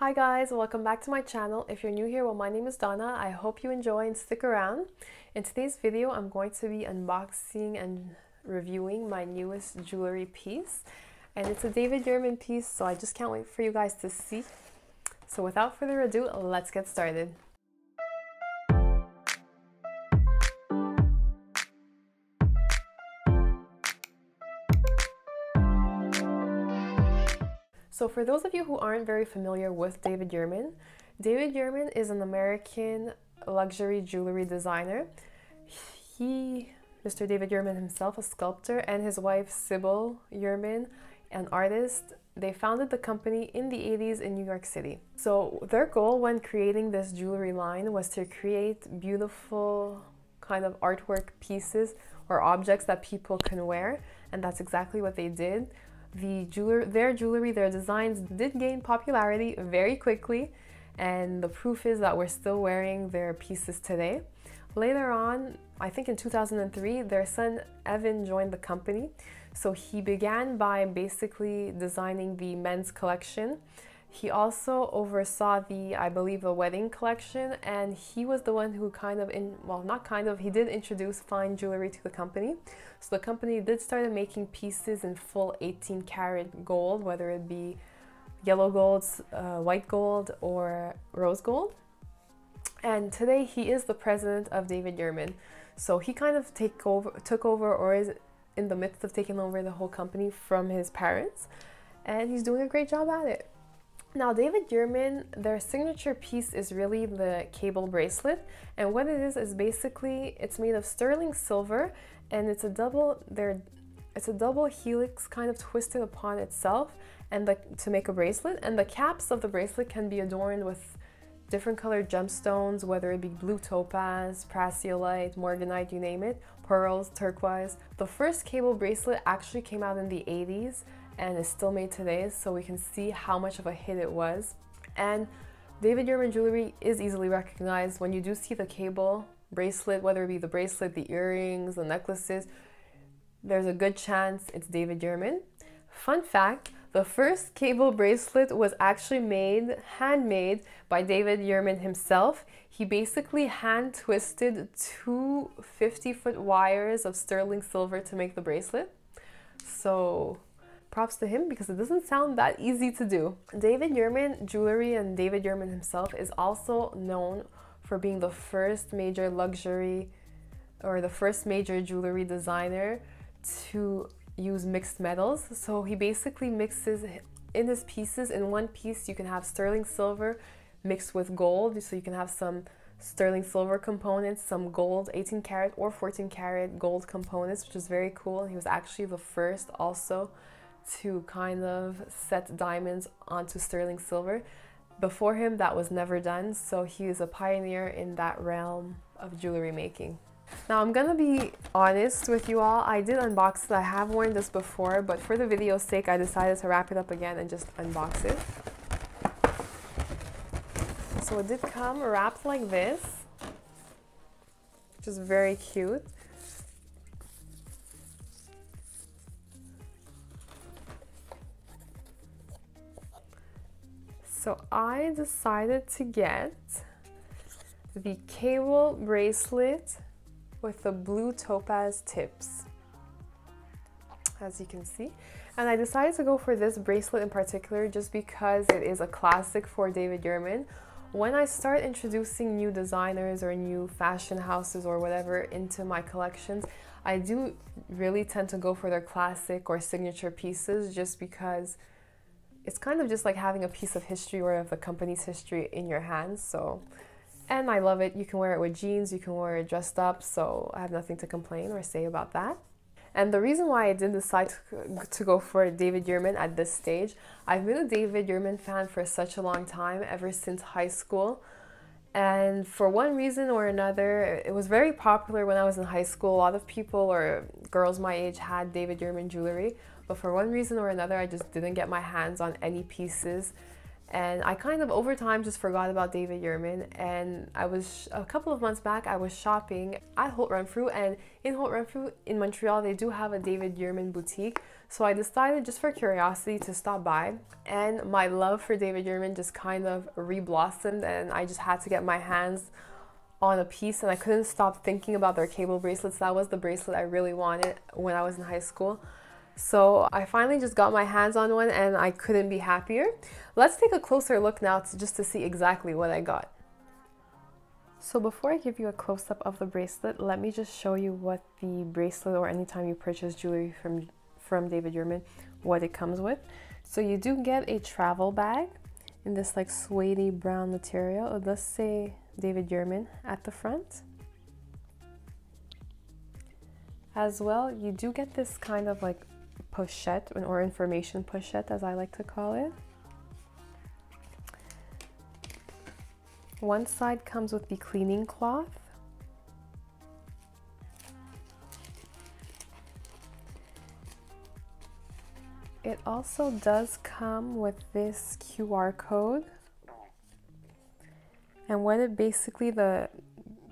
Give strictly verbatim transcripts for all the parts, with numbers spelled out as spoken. Hi guys, welcome back to my channel. If you're new here, well, my name is Donna. I hope you enjoy and stick around. In today's video, I'm going to be unboxing and reviewing my newest jewelry piece. And it's a David Yurman piece, so I just can't wait for you guys to see. So without further ado, let's get started. So for those of you who aren't very familiar with David Yurman, David Yurman is an American luxury jewelry designer. He, Mister David Yurman himself, a sculptor, and his wife Sybil Yurman, an artist, they founded the company in the eighties in New York City. So their goal when creating this jewelry line was to create beautiful kind of artwork pieces or objects that people can wear, and that's exactly what they did. The jeweler, their jewelry, their designs did gain popularity very quickly, and the proof is that we're still wearing their pieces today. Later on, I think in two thousand three, their son Evan joined the company. So he began by basically designing the men's collection. He also oversaw the, I believe, the wedding collection, and he was the one who kind of, in, well, not kind of, he did introduce fine jewelry to the company. So the company did start making pieces in full eighteen karat gold, whether it be yellow gold, uh, white gold, or rose gold. And today he is the president of David Yurman. So he kind of take over, took over or is in the midst of taking over the whole company from his parents, and he's doing a great job at it. Now, David Yurman, their signature piece is really the cable bracelet, and what it is is basically it's made of sterling silver, and it's a double there it's a double helix kind of twisted upon itself and the, to make a bracelet, and the caps of the bracelet can be adorned with different colored gemstones, whether it be blue topaz, prasiolite, morganite, you name it, pearls, turquoise. The first cable bracelet actually came out in the eighties and is still made today, so we can see how much of a hit it was. And David Yurman jewelry is easily recognized when you do see the cable bracelet, whether it be the bracelet, the earrings, the necklaces. There's a good chance it's David Yurman. Fun fact, the first cable bracelet was actually made, handmade by David Yurman himself. He basically hand twisted two fifty foot wires of sterling silver to make the bracelet. So props to him, because it doesn't sound that easy to do. David Yurman jewelry and David Yurman himself is also known for being the first major luxury or the first major jewelry designer to use mixed metals. So he basically mixes in his pieces. In one piece you can have sterling silver mixed with gold, so you can have some sterling silver components, some gold eighteen karat or fourteen karat gold components, which is very cool. And he was actually the first also to kind of set diamonds onto sterling silver. Before him, that was never done, so he is a pioneer in that realm of jewelry making. Now, I'm gonna be honest with you all, I did unbox it. I have worn this before, but for the video's sake, I decided to wrap it up again and just unbox it. So it did come wrapped like this, which is very cute. So I decided to get the cable bracelet with the blue topaz tips, as you can see. And I decided to go for this bracelet in particular just because it is a classic for David Yurman. When I start introducing new designers or new fashion houses or whatever into my collections, I do really tend to go for their classic or signature pieces, just because it's kind of just like having a piece of history or of the company's history in your hands. So, and I love it. You can wear it with jeans, you can wear it dressed up, so I have nothing to complain or say about that. And the reason why I did decide to go for David Yurman at this stage, I've been a David Yurman fan for such a long time, ever since high school. And for one reason or another, it was very popular when I was in high school. A lot of people or girls my age had David Yurman jewelry, but for one reason or another, I just didn't get my hands on any pieces. And I kind of over time just forgot about David Yurman, and I was a couple of months back I was shopping at Holt Renfrew, and in Holt Renfrew in Montreal they do have a David Yurman boutique, so I decided just for curiosity to stop by, and my love for David Yurman just kind of re-blossomed, and I just had to get my hands on a piece, and I couldn't stop thinking about their cable bracelets. That was the bracelet I really wanted when I was in high school. So I finally just got my hands on one and I couldn't be happier. Let's take a closer look now to just to see exactly what I got. So before I give you a close-up of the bracelet, let me just show you what the bracelet, or anytime you purchase jewelry from, from David Yurman, what it comes with. So you do get a travel bag in this like suede brown material. It does say David Yurman at the front. As well, you do get this kind of like pochette, or information pochette as I like to call it. One side comes with the cleaning cloth, it also does come with this Q R code, and when it basically, the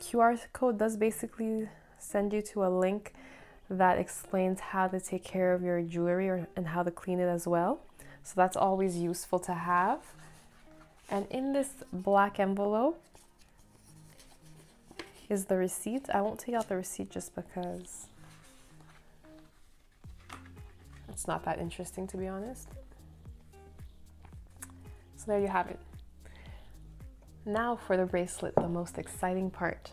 Q R code does basically send you to a link that explains how to take care of your jewelry, or, and how to clean it as well. So that's always useful to have. And in this black envelope is the receipt. I won't take out the receipt just because it's not that interesting, to be honest. So there you have it. Now for the bracelet, the most exciting part.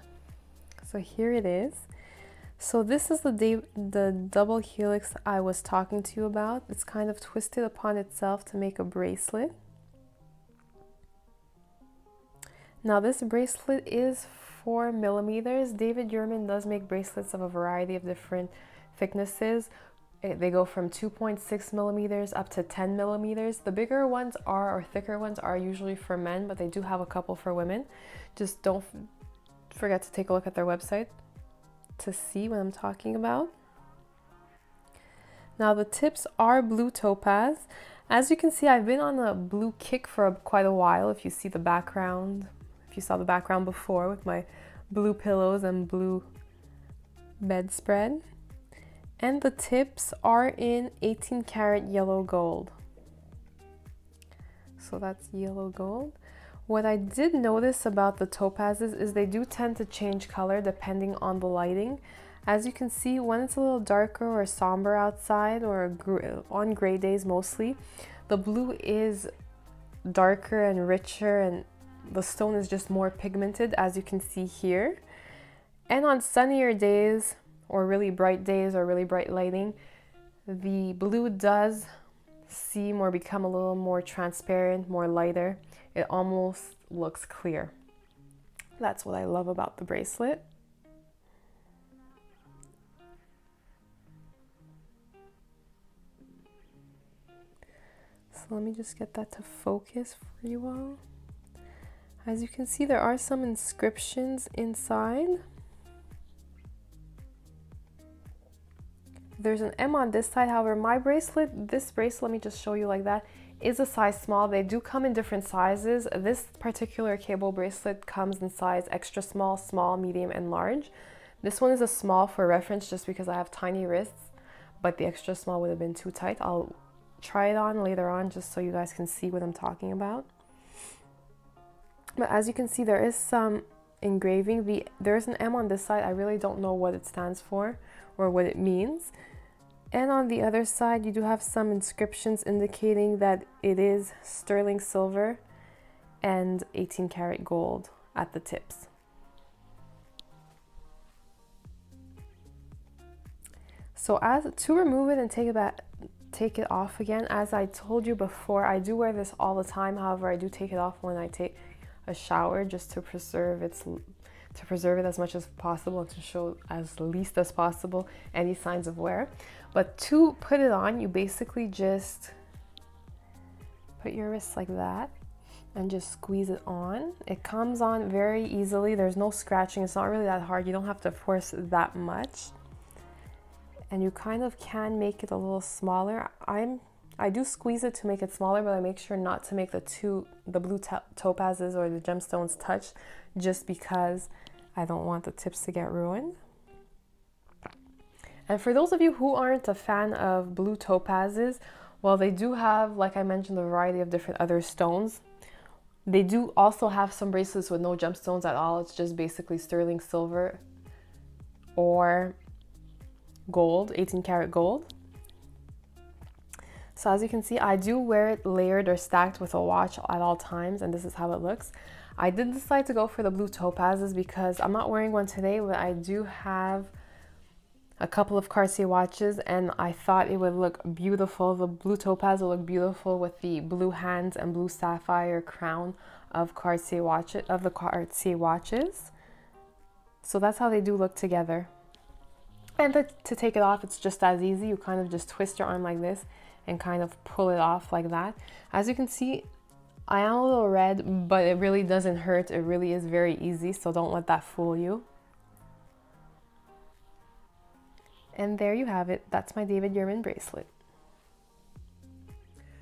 So here it is. So this is the, the double helix I was talking to you about. It's kind of twisted upon itself to make a bracelet. Now this bracelet is four millimeters. David Yurman does make bracelets of a variety of different thicknesses. They go from two point six millimeters up to ten millimeters. The bigger ones are, or thicker ones are usually for men, but they do have a couple for women. Just don't forget to take a look at their website to see what I'm talking about. Now the tips are blue topaz. As you can see, I've been on a blue kick for a, quite a while. If you see the background, if you saw the background before with my blue pillows and blue bedspread. And the tips are in eighteen karat yellow gold. So that's yellow gold. What I did notice about the topazes is they do tend to change color depending on the lighting. As you can see, when it's a little darker or somber outside, or on gray days mostly, the blue is darker and richer, and the stone is just more pigmented, as you can see here. And on sunnier days, or really bright days, or really bright lighting, the blue does seem or become a little more transparent, more lighter. It almost looks clear. That's what I love about the bracelet. So let me just get that to focus for you all. As you can see, there are some inscriptions inside. There's an M on this side. However, my bracelet, this bracelet, let me just show you like that, is a size small. They do come in different sizes. This particular cable bracelet comes in size extra small, small, medium, and large. This one is a small for reference just because I have tiny wrists, but the extra small would have been too tight. I'll try it on later on just so you guys can see what I'm talking about. But as you can see, there is some engraving. The, there's an M on this side. I really don't know what it stands for or what it means. And on the other side, you do have some inscriptions indicating that it is sterling silver and eighteen karat gold at the tips. So as to remove it and take it back, take it off again, as I told you before, I do wear this all the time. However, I do take it off when I take a shower just to preserve its to preserve it as much as possible, to show as least as possible any signs of wear. But to put it on, you basically just put your wrist like that and just squeeze it on. It comes on very easily. There's no scratching. It's not really that hard. You don't have to force that much. And you kind of can make it a little smaller. I'm I do squeeze it to make it smaller, but I make sure not to make the two, the blue topazes or the gemstones touch, just because I don't want the tips to get ruined. And for those of you who aren't a fan of blue topazes, well, they do have, like I mentioned, a variety of different other stones. They do also have some bracelets with no gemstones at all. It's just basically sterling silver or gold, eighteen karat gold. So as you can see, I do wear it layered or stacked with a watch at all times, and this is how it looks. I did decide to go for the blue topazes because I'm not wearing one today, but I do have a couple of Cartier watches, and I thought it would look beautiful. The blue topaz will look beautiful with the blue hands and blue sapphire crown of Cartier watches, of the Cartier watches. So that's how they do look together. And to, to take it off, it's just as easy. You kind of just twist your arm like this and kind of pull it off like that. As you can see, I am a little red, but it really doesn't hurt. It really is very easy, so don't let that fool you. And there you have it. That's my David Yurman bracelet.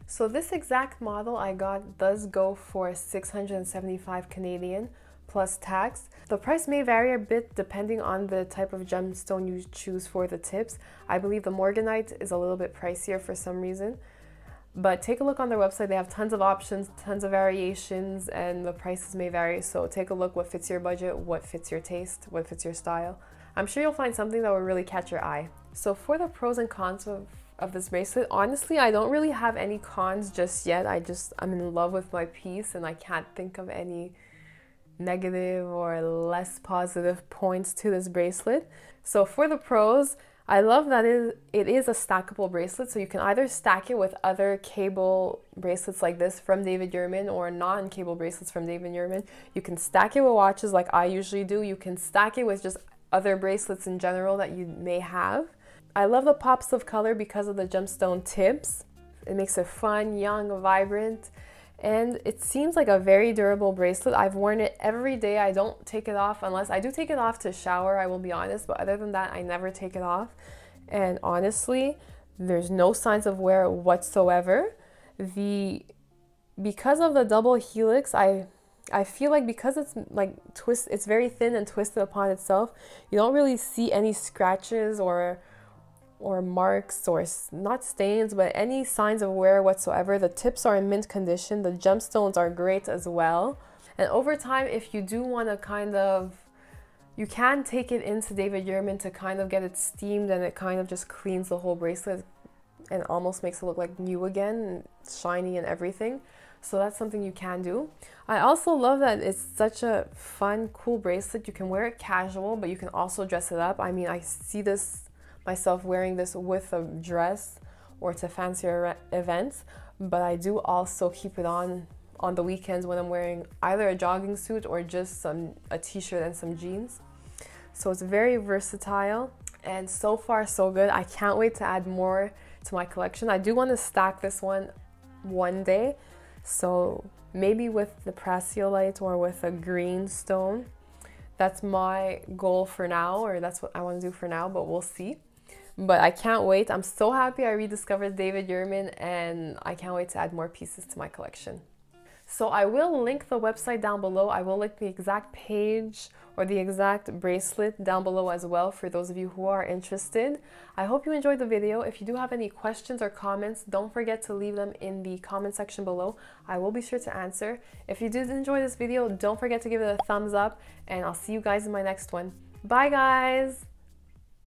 So this exact model I got does go for six hundred seventy-five Canadian plus tax. The price may vary a bit depending on the type of gemstone you choose for the tips. I believe the morganite is a little bit pricier for some reason, but take a look on their website. They have tons of options, tons of variations, and the prices may vary. So take a look what fits your budget, what fits your taste, what fits your style. I'm sure you'll find something that will really catch your eye. So for the pros and cons of, of this bracelet, honestly, I don't really have any cons just yet. I just, I'm in love with my piece, and I can't think of any negative or less positive points to this bracelet. So for the pros, I love that it is a stackable bracelet, so you can either stack it with other cable bracelets like this from David Yurman or non-cable bracelets from David Yurman. You can stack it with watches like I usually do. You can stack it with just other bracelets in general that you may have. I love the pops of color because of the gemstone tips. It makes it fun, young, vibrant. And it seems like a very durable bracelet. I've worn it every day. I don't take it off unless I do take it off to shower, I will be honest, but other than that, I never take it off. And honestly, there's no signs of wear whatsoever. The because of the double helix, I I feel like because it's like twist, it's very thin and twisted upon itself, you don't really see any scratches or or marks or not stains, but any signs of wear whatsoever. The tips are in mint condition. The gemstones are great as well. And over time, if you do want to kind of, you can take it into David Yurman to kind of get it steamed, and it kind of just cleans the whole bracelet and almost makes it look like new again, shiny and everything. So that's something you can do. I also love that it's such a fun, cool bracelet. You can wear it casual, but you can also dress it up. I mean, I see this myself wearing this with a dress or to fancier events, but I do also keep it on on the weekends when I'm wearing either a jogging suit or just some a t-shirt and some jeans. So it's very versatile, and so far so good. I can't wait to add more to my collection. I do want to stack this one one day. So maybe with the prasiolite or with a green stone. That's my goal for now, or that's what I want to do for now, but we'll see. But I can't wait. I'm so happy I rediscovered David Yurman, and I can't wait to add more pieces to my collection. So I will link the website down below. I will link the exact page or the exact bracelet down below as well for those of you who are interested. I hope you enjoyed the video. If you do have any questions or comments, don't forget to leave them in the comment section below. I will be sure to answer. If you did enjoy this video, don't forget to give it a thumbs up, and I'll see you guys in my next one. Bye guys!